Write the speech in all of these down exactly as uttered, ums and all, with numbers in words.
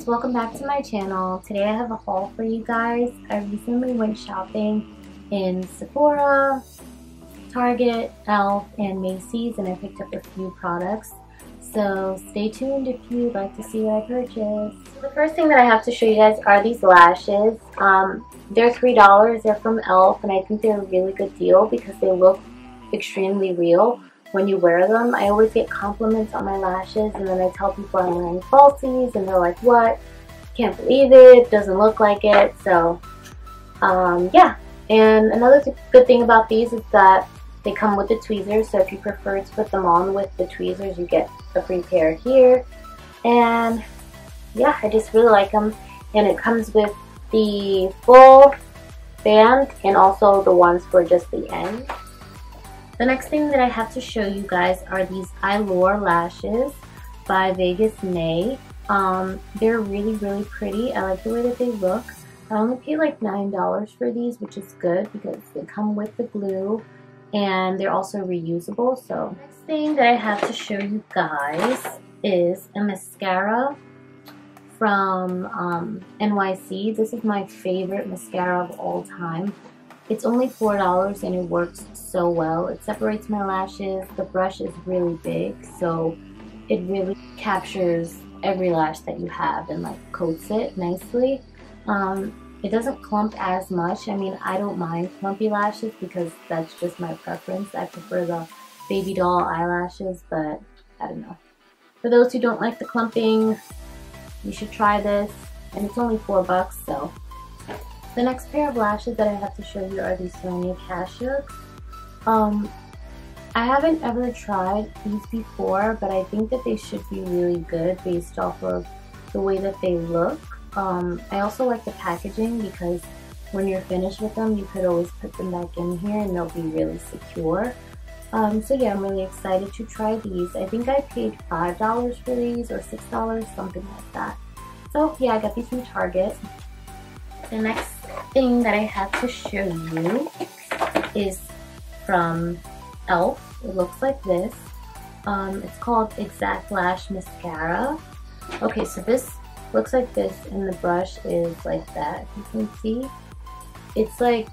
guys, welcome back to my channel. Today I have a haul for you guys. I recently went shopping in Sephora, Target, Elf, and Macy's, and I picked up a few products. So stay tuned if you'd like to see what I purchased. So the first thing that I have to show you guys are these lashes. Um, they're three dollars, they're from Elf, and I think they're a really good deal because they look extremely real when you wear them. I always get compliments on my lashes, and then I tell people I'm wearing falsies, and they're like, what? Can't believe it, doesn't look like it. So, um, yeah. And another th good thing about these is that they come with the tweezers, so if you prefer to put them on with the tweezers, you get a free pair here. And yeah, I just really like them. And it comes with the full band and also the ones for just the end. The next thing that I have to show you guys are these Eylure lashes by Vegas May. Um, they're really, really pretty. I like the way that they look. I only paid like nine dollars for these, which is good because they come with the glue. And they're also reusable. So next thing that I have to show you guys is a mascara from um, N Y C. This is my favorite mascara of all time. It's only four dollars and it works so well. It separates my lashes. The brush is really big, so it really captures every lash that you have and like coats it nicely. Um, It doesn't clump as much. I mean, I don't mind clumpy lashes because that's just my preference. I prefer the baby doll eyelashes, but I don't know. For those who don't like the clumping, you should try this. And it's only four bucks, so. The next pair of lashes that I have to show you are these Sonia Kashuk. Um, I haven't ever tried these before, but I think that they should be really good based off of the way that they look. Um, I also like the packaging because when you're finished with them, you could always put them back in here and they'll be really secure. Um, so yeah, I'm really excited to try these. I think I paid five dollars for these or six dollars, something like that. So yeah, I got these from Target. The next thing that I have to show you is from Elf. It looks like this. Um, it's called Exact Lash Mascara. Okay, so this looks like this, and the brush is like that. You can see it's like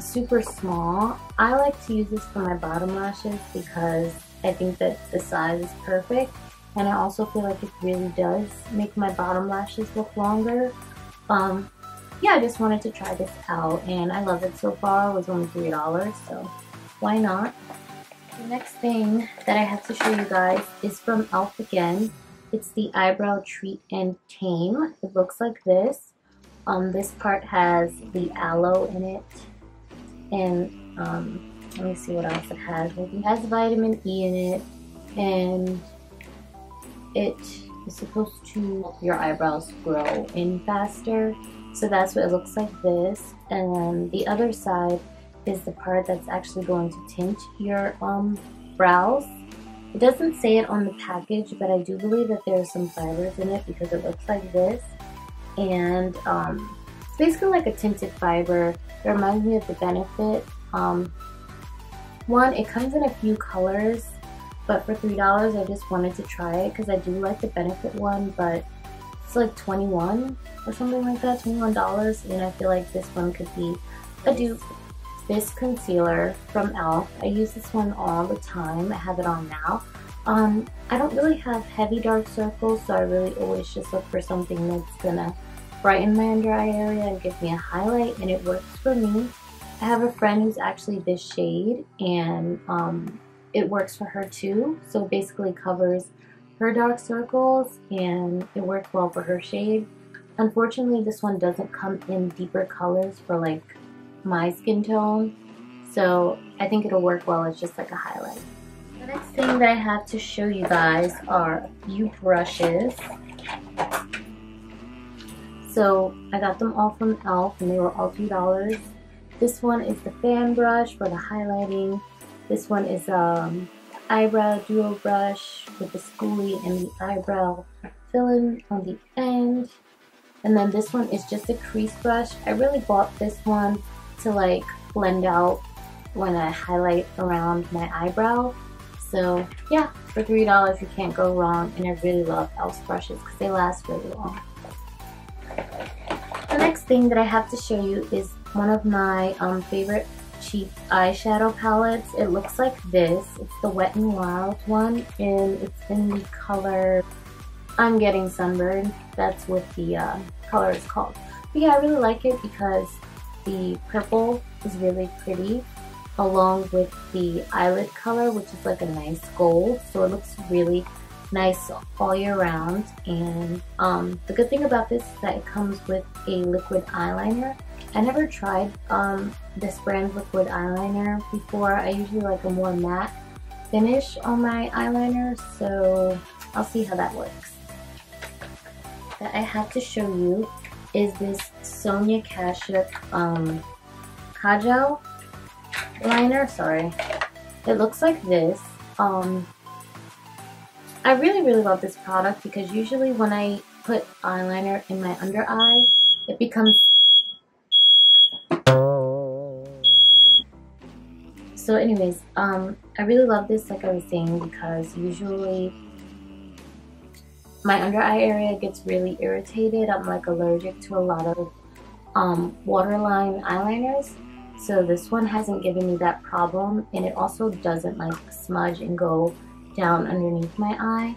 super small. I like to use this for my bottom lashes because I think that the size is perfect, and I also feel like it really does make my bottom lashes look longer. Um, yeah, I just wanted to try this out, and I love it so far. It was only three dollars, so why not? The next thing that I have to show you guys is from Elf again. It's the Eyebrow Treat and Tame. It looks like this. Um, this part has the aloe in it. And um, let me see what else it has. Well, it has vitamin E in it. And it is supposed to help your eyebrows grow in faster. So that's what it looks like this. And then the other side is the part that's actually going to tint your um, brows. It doesn't say it on the package, but I do believe that there's some fibers in it because it looks like this. And um, it's basically like a tinted fiber. It reminds me of the Benefit. Um, one, it comes in a few colors, but for three dollars I just wanted to try it because I do like the Benefit one, but it's like twenty-one dollars or something like that, twenty-one dollars, and I feel like this one could be a dupe. This concealer from Elf, I use this one all the time. I have it on now. Um, I don't really have heavy dark circles, so I really always just look for something that's gonna brighten my under eye area and give me a highlight, and it works for me. I have a friend who's actually this shade, and um, it works for her too. So basically covers her dark circles, and it works well for her shade. Unfortunately, this one doesn't come in deeper colors for like my skin tone, so I think it'll work well as just like a highlight. The next thing that I have to show you guys are a few brushes. So I got them all from Elf, and they were all three dollars. This one is the fan brush for the highlighting. This one is um eyebrow duo brush with the spoolie and the eyebrow fill-in on the end. And then this one is just a crease brush. I really bought this one to like blend out when I highlight around my eyebrow. So yeah, for three dollars you can't go wrong, and I really love Elf brushes because they last really long. The next thing that I have to show you is one of my um, favorite cheap eyeshadow palettes. It looks like this. It's the Wet n Wild one, and it's in the color I'm Getting Sunburned. That's what the uh, color is called. But yeah, I really like it because the purple is really pretty, along with the eyelid color, which is like a nice gold, so it looks really nice all year round. And um, the good thing about this is that it comes with a liquid eyeliner. I never tried um, this brand liquid eyeliner before. I usually like a more matte finish on my eyeliner, so I'll see how that works. That I have to show you is this Sonia Kashuk um, Kajal liner, sorry. It looks like this. Um, I really, really love this product because usually when I put eyeliner in my under eye, it becomes... So anyways, um, I really love this, like I was saying, because usually my under eye area gets really irritated. I'm like allergic to a lot of um, waterline eyeliners. So this one hasn't given me that problem, and it also doesn't like smudge and go down underneath my eye.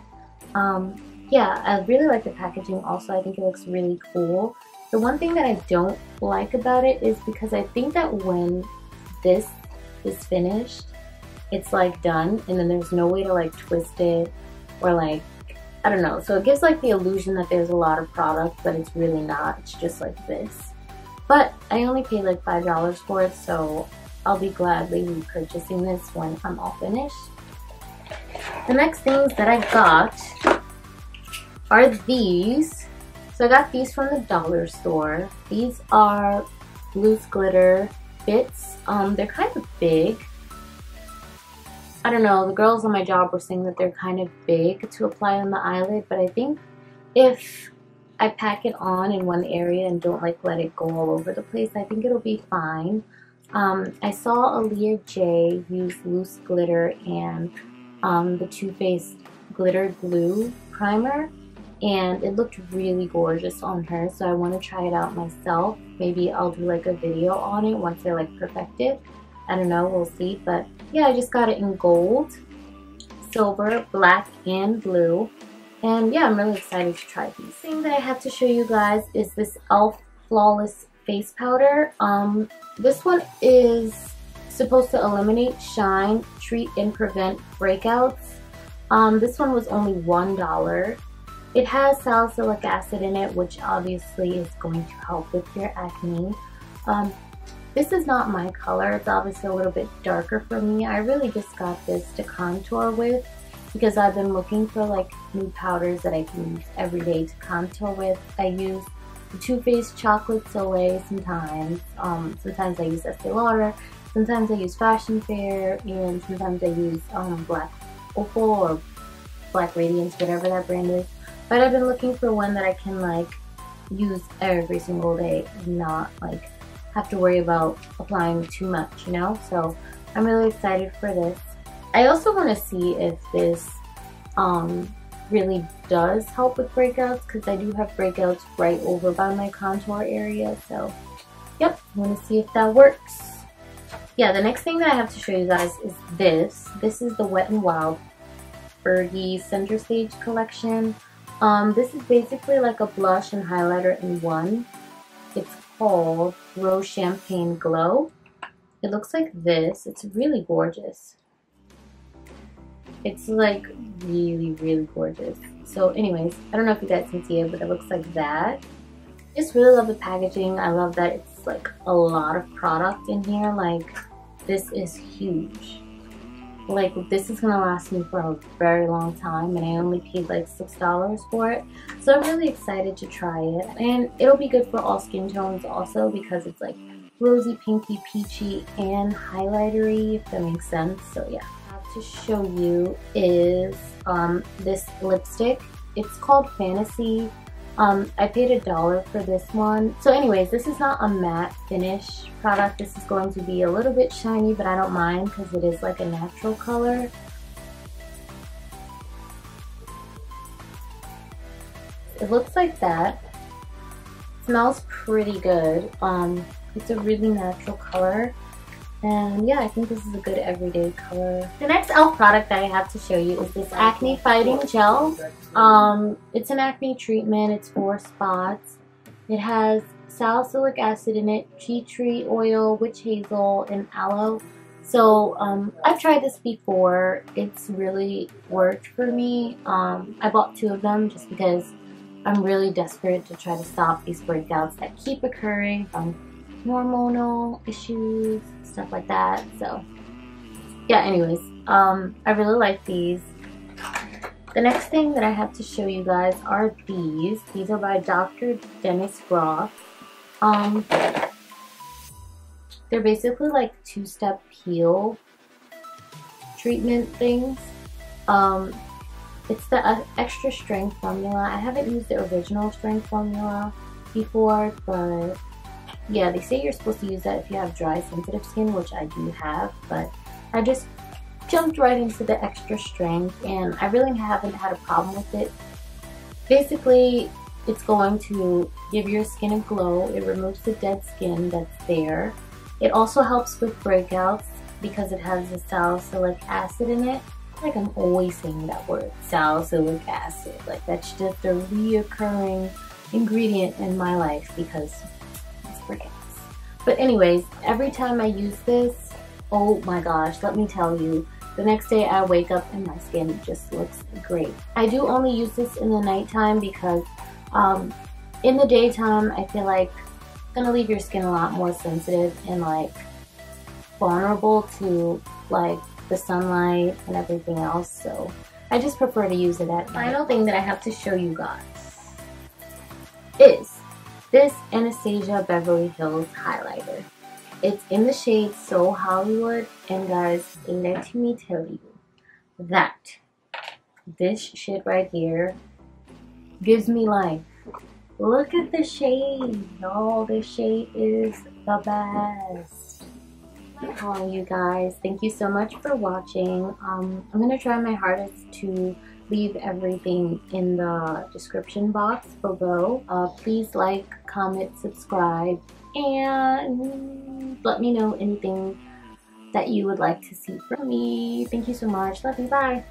Um, yeah, I really like the packaging also. I think it looks really cool. The one thing that I don't like about it is because I think that when this is finished, it's like done, and then there's no way to like twist it or like, I don't know. So it gives like the illusion that there's a lot of product, but it's really not. It's just like this. But I only paid like five dollars for it, so I'll be gladly repurchasing this when I'm all finished. The next things that I got are these. So I got these from the dollar store. These are loose glitter bits. Um, they're kind of big. I don't know, the girls on my job were saying that they're kind of big to apply on the eyelid, but I think if I pack it on in one area and don't like let it go all over the place, I think it'll be fine. Um, I saw Aaliyah J use loose glitter and um, the Too Faced glitter glue primer, and it looked really gorgeous on her, so I want to try it out myself. Maybe I'll do like a video on it once I like perfect it. I don't know, we'll see. But yeah, I just got it in gold, silver, black, and blue. And yeah, I'm really excited to try these. The thing that I have to show you guys is this Elf Flawless Face Powder. Um, this one is supposed to eliminate, shine, treat, and prevent breakouts. Um, this one was only one dollar. It has salicylic acid in it, which obviously is going to help with your acne. Um, this is not my color. It's obviously a little bit darker for me. I really just got this to contour with, because I've been looking for like new powders that I can use every day to contour with. I use the Too Faced Chocolate Soleil sometimes. Um, sometimes I use Estee Lauder. Sometimes I use Fashion Fair, and sometimes I use um, Black Opal or Black Radiance, whatever that brand is. But I've been looking for one that I can like use every single day and not like have to worry about applying too much, you know? So I'm really excited for this. I also want to see if this um, really does help with breakouts, because I do have breakouts right over by my contour area. So, yep, I want to see if that works. Yeah, the next thing that I have to show you guys is this. This is the Wet n Wild Fergie Center Stage Collection. Um, this is basically like a blush and highlighter in one. It's called Rose Champagne Glow. It looks like this. It's really gorgeous. It's like really, really gorgeous. So anyways, I don't know if you guys can see it, but it looks like that. I just really love the packaging. I love that it's like a lot of product in here. Like, this is huge. Like, this is gonna last me for a very long time, and I only paid like six dollars for it. So I'm really excited to try it. And it'll be good for all skin tones also, because it's like rosy, pinky, peachy, and highlightery, if that makes sense. So yeah. To show you is um, this lipstick. It's called Fantasy. Um, I paid a dollar for this one. So anyways, this is not a matte finish product. This is going to be a little bit shiny, but I don't mind because it is like a natural color. it looks like that. It smells pretty good. Um, it's a really natural color. And yeah, I think this is a good everyday color. The next Elf product that I have to show you is this acne fighting gel. Um, it's an acne treatment. It's for spots. It has salicylic acid in it, tea tree oil, witch hazel, and aloe. So um, I've tried this before. It's really worked for me. Um, I bought two of them just because I'm really desperate to try to stop these breakouts that keep occurring from hormonal issues, stuff like that. So yeah, anyways, um, I really like these. The next thing that I have to show you guys are these. These are by Doctor Dennis Gross. Um, they're basically like two-step peel treatment things. Um, it's the extra strength formula. I haven't used the original strength formula before, but yeah, they say you're supposed to use that if you have dry, sensitive skin, which I do have, but I just jumped right into the extra strength and I really haven't had a problem with it. Basically, it's going to give your skin a glow. It removes the dead skin that's there. It also helps with breakouts because it has the salicylic acid in it. Like, I'm always saying that word, salicylic acid. Like, that's just a reoccurring ingredient in my life because it's breakouts. But anyways, every time I use this, oh my gosh, let me tell you, the next day I wake up and my skin just looks great. I do only use this in the nighttime because um, in the daytime I feel like it's gonna leave your skin a lot more sensitive and like vulnerable to like the sunlight and everything else. So I just prefer to use it at night. Final thing that I have to show you guys is this Anastasia Beverly Hills highlighter. It's in the shade So Hollywood, and guys, let me tell you that this shit right here gives me life. Look at the shade, y'all. This shade is the best. Oh, you guys, thank you so much for watching. Um, I'm gonna try my hardest to leave everything in the description box below. Uh, please like, comment, subscribe, and let me know anything that you would like to see from me. Thank you so much. Love you. Bye.